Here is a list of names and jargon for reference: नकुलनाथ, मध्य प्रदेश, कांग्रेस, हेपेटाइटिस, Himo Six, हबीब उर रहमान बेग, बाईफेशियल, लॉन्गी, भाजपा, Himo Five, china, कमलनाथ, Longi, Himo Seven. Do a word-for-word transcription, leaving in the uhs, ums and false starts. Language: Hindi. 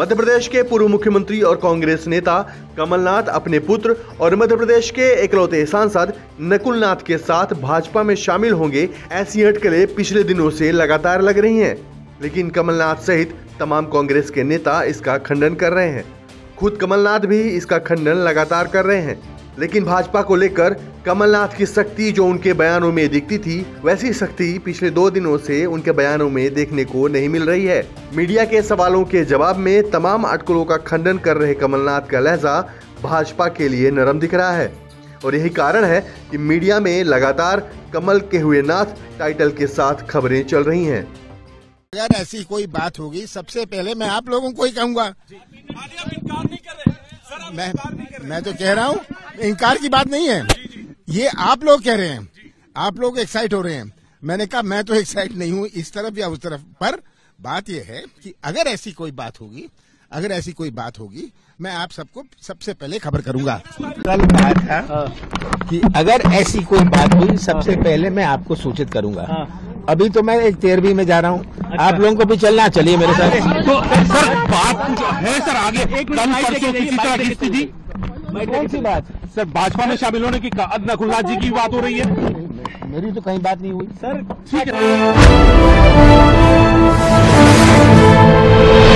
मध्य प्रदेश के पूर्व मुख्यमंत्री और कांग्रेस नेता कमलनाथ अपने पुत्र और मध्य प्रदेश के इकलौते सांसद नकुलनाथ के साथ भाजपा में शामिल होंगे, ऐसी अटकलें पिछले दिनों से लगातार लग रही हैं। लेकिन कमलनाथ सहित तमाम कांग्रेस के नेता इसका खंडन कर रहे हैं। खुद कमलनाथ भी इसका खंडन लगातार कर रहे हैं। लेकिन भाजपा को लेकर कमलनाथ की सख्ती जो उनके बयानों में दिखती थी, वैसी सख्ती पिछले दो दिनों से उनके बयानों में देखने को नहीं मिल रही है। मीडिया के सवालों के जवाब में तमाम अटकलों का खंडन कर रहे कमलनाथ का लहजा भाजपा के लिए नरम दिख रहा है और यही कारण है कि मीडिया में लगातार कमल के हुए नाथ टाइटल के साथ खबरें चल रही हैं। अगर ऐसी कोई बात होगी, सबसे पहले मैं आप लोगों को ही कहूँगा। मैं मैं तो कह रहा हूँ, इनकार की बात नहीं है, ये आप लोग कह रहे हैं, आप लोग एक्साइट हो रहे हैं। मैंने कहा मैं तो एक्साइट नहीं हूँ इस तरफ या उस तरफ, पर बात यह है कि अगर ऐसी कोई बात होगी, अगर ऐसी कोई बात होगी, मैं आप सबको सबसे पहले खबर करूंगा। कल कहा था कि अगर ऐसी कोई बात हुई सबसे पहले मैं आपको सूचित करूंगा। अभी तो मैं एक तेरहवीं में जा रहा हूँ। अच्छा। आप लोगों को भी चलना, चलिए मेरे साथ। तो सर बात कुछ है सर, आगे एक इसी तरह की स्थिति, कौन सी बात सर? भाजपा में शामिल होने की नकुलनाथ जी की बात हो रही है, मेरी तो कहीं बात नहीं हुई सर। ठीक है।